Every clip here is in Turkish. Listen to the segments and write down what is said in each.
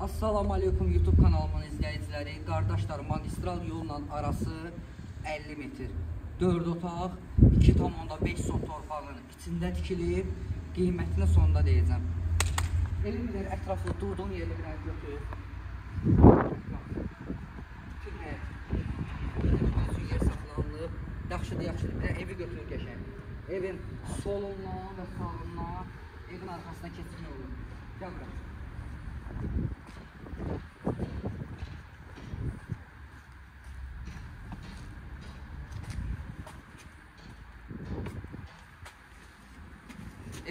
Assalamu alaikum YouTube kanalımın izləyiciləri. Qardaşlar, magistral yolla arası 50 metr. 4 otaq, 2,5 sot torpağın içində tikilib, qiymətini sonda deyəcəm. Elimdir, ətraflı durduğun yerli bir ən götür. Fikirlər. Üçün yer saxlanılıb, yaxşıdır. Bir evi götür, geçək. Evin solunla və sağınla, evin arxasına keçir olur. Gəl bura.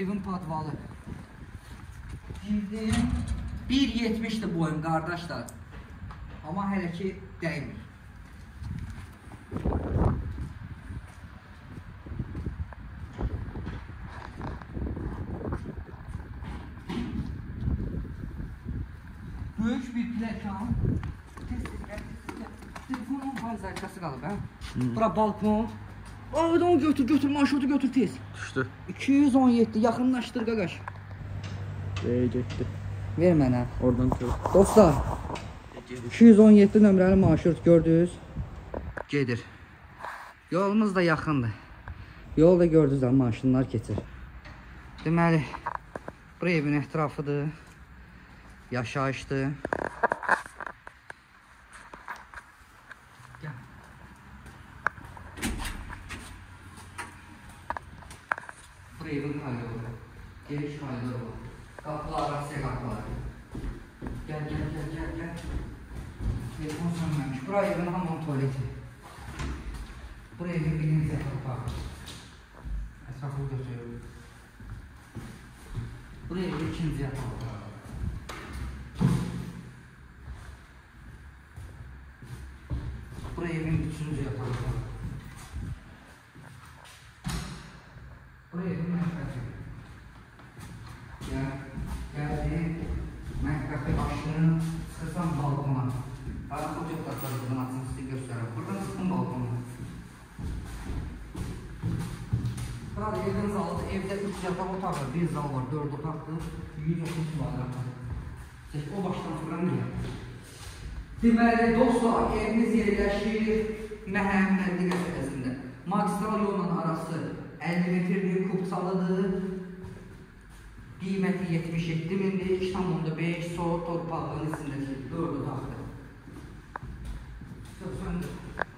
Evin padvalı. Girdim. 1.70'di boyum kardeşler. Ama hele ki değmir. Böyük bir plakan. Telefonun hal zərkası qalıb, hə? Bura balkon. Oradan götür, manşotu götür tez. Düşdü. 217, yaxınlaşdır qaqaş. Getdi. Ver mənə. Oradan tut. Dostlar, 217 nömrəli manşot gördünüz. Gedir. Yolumuz da yaxındır. Yol da gördünüz, maşınlar keçir. Deməli, bura evin ətrafıdır. Yaşayışdı. Gel. Buraya evin kaydı olur. Geliş kaydı olur. Kapılar, arasıya kapılar. Gel. Telefon sönmemiş. Buraya evin hamam tuvaleti. Buraya evin bilinizde kapağı. Etrafı götürüyor. Buraya evin ikinci yatağı. Buraya evin üçüncü yatağı. Buraya evin mətbəxi. Gəldim, mətbəxi başını çıxırsam balkona. Arxı cəbdaqlar buradan açın, sizi göstərəm. Buradan çıxın balkona. Burada evin zalıdır. Evdə 3 yataq otaqdır. 1 zal var, 4 otaqdır. 130 kvadratdır. O başdan buranı gəlir. Deməli, dostlar, evimiz yerləşir Məhəmməd qəsəbəsində. Magistral yolla arası 50 metrlik kubçalıdır. Qiyməti 77 mindir. 2,5 sot torpağın içindədir. 4 otaqdır. 90.